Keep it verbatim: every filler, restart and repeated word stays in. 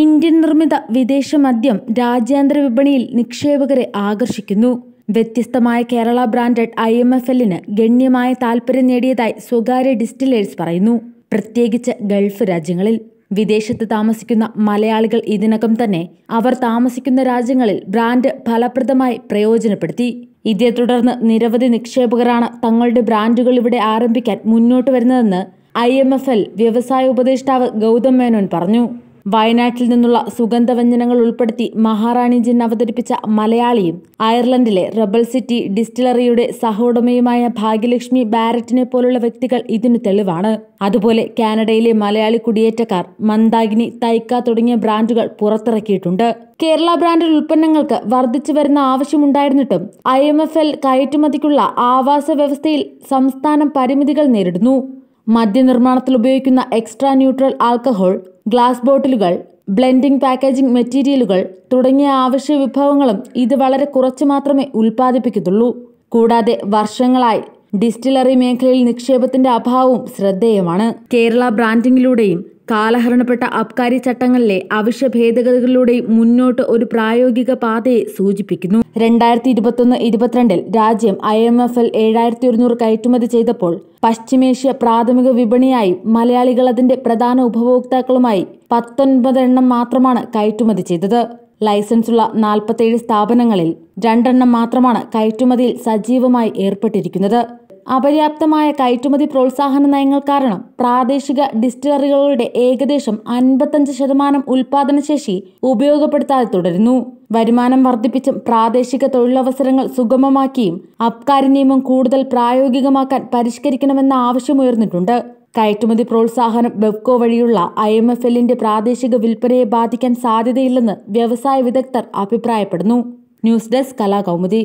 Indian നിർമ്മിത വിദേശ മദ്യം രാജ്യാന്തര വിപണിയിൽ നിക്ഷേപകരെ ആകർഷിക്കുന്നു. വ്യത്യസ്തമായ കേരള ബ്രാൻഡഡ് ഐ എം എഫ് എല്ലിന് ഗണ്യമായ താൽപ്പര്യം നേടിയതായി സ്വകാര്യ ഡിസ്റ്റിലേഴ്സ് പറയുന്നു, പ്രത്യേകിച്ച് ഗൾഫ് രാജ്യങ്ങളിൽ. വിദേശത്ത് താമസിക്കുന്ന മലയാളികൾ ഇതിനകം തന്നെ അവർ താമസിക്കുന്ന രാജ്യങ്ങളിൽ ബ്രാൻഡ് ഫലപ്രദമായി പ്രയോജനപ്പെടുത്തി. ഇതേ തുടർന്ന് നിരവധി നിക്ഷേപകരാണ് തങ്ങളുടെ ബ്രാൻഡുകൾ ഇവിടെ ആരംഭിക്കാൻ മുന്നോട്ട് വരുന്നതെന്ന് ഐ എം എഫ് എൽ വ്യവസായ ഉപദേഷ്ടാവ് ഗൗതം മേനോൻ പറഞ്ഞു. വയനാട്ടിൽ നിന്നുള്ള സുഗന്ധവ്യഞ്ജനങ്ങൾ ഉൾപ്പെടുത്തി മഹാറാണി ജിൻ അവതരിപ്പിച്ച മലയാളിയും അയർലൻഡിലെ റബൽ സിറ്റി ഡിസ്റ്റിലറിയുടെ സഹോടമയുമായ ഭാഗ്യലക്ഷ്മി ബാരറ്റിനെ പോലുള്ള വ്യക്തികൾ ഇതിനു തെളിവാണ്. അതുപോലെ കാനഡയിലെ മലയാളി കുടിയേറ്റക്കാർ മന്ദാകിനി, തൈക്ക തുടങ്ങിയ ബ്രാൻഡുകൾ പുറത്തിറക്കിയിട്ടുണ്ട്. കേരള ബ്രാൻഡഡ് ഉൽപ്പന്നങ്ങൾക്ക് വർദ്ധിച്ചു വരുന്ന ആവശ്യമുണ്ടായിരുന്നിട്ടും ഐ എം എഫ് എൽ കയറ്റുമതിക്കുള്ള ആവാസ വ്യവസ്ഥയിൽ സംസ്ഥാനം പരിമിതികൾ നേരിടുന്നു. മദ്യനിർമ്മാണത്തിൽ ഉപയോഗിക്കുന്ന എക്സ്ട്രാ ന്യൂട്രൽ ആൽക്കഹോൾ, ഗ്ലാസ് ബോട്ടിലുകൾ, ബ്ലെൻഡിംഗ് പാക്കേജിംഗ് മെറ്റീരിയലുകൾ തുടങ്ങിയ ആവശ്യ വിഭവങ്ങളും ഇത് വളരെ കുറച്ചു മാത്രമേ ഉൽപ്പാദിപ്പിക്കുന്നുള്ളൂ. കൂടാതെ വർഷങ്ങളായി ഡിസ്റ്റിലറി മേഖലയിൽ നിക്ഷേപത്തിന്റെ അഭാവവും ശ്രദ്ധേയമാണ്. കേരള ബ്രാൻഡിംഗിലൂടെയും കാലഹരണപ്പെട്ട അബ്കാരി ചട്ടങ്ങളിലെ അവശ്യ ഭേദഗതികളിലൂടെയും മുന്നോട്ട് ഒരു പ്രായോഗിക പാതയെ സൂചിപ്പിക്കുന്നു. രണ്ടായിരത്തി ഇരുപത്തൊന്ന് ഇരുപത്തിരണ്ടിൽ രാജ്യം ഐ എം എഫ് എൽ ഏഴായിരത്തി ഒരുന്നൂറ് കയറ്റുമതി ചെയ്തപ്പോൾ പശ്ചിമേഷ്യ പ്രാഥമിക വിപണിയായി മലയാളികൾ അതിന്റെ പ്രധാന ഉപഭോക്താക്കളുമായി പത്തൊൻപത് എണ്ണം മാത്രമാണ് കയറ്റുമതി ചെയ്തത്. ലൈസൻസുള്ള നാൽപ്പത്തേഴ് സ്ഥാപനങ്ങളിൽ രണ്ടെണ്ണം മാത്രമാണ് കയറ്റുമതിയിൽ സജീവമായി ഏർപ്പെട്ടിരിക്കുന്നത്. അപര്യാപ്തമായ കയറ്റുമതി പ്രോത്സാഹന നയങ്ങൾ കാരണം പ്രാദേശിക ഡിസ്റ്റിലറികളുടെ ഏകദേശം അൻപത്തഞ്ച് ശതമാനം ഉൽപാദനശേഷി ഉപയോഗപ്പെടുത്താതെ തുടരുന്നു. വരുമാനം വർദ്ധിപ്പിച്ചും പ്രാദേശിക തൊഴിലവസരങ്ങൾ സുഗമമാക്കിയും അബ്കാരി നിയമം കൂടുതൽ പ്രായോഗികമാക്കാൻ പരിഷ്കരിക്കണമെന്ന ആവശ്യമുയർന്നിട്ടുണ്ട്. കയറ്റുമതി പ്രോത്സാഹനം ബെവ്കോ വഴിയുള്ള ഐ എം എഫ് എല്ലിന്റെ പ്രാദേശിക വിൽപ്പനയെ ബാധിക്കാൻ സാധ്യതയില്ലെന്ന് വ്യവസായ വിദഗ്ധർ അഭിപ്രായപ്പെടുന്നു. News desk Kalakaumudi.